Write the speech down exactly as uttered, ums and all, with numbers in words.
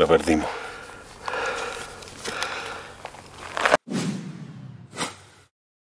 La perdimos.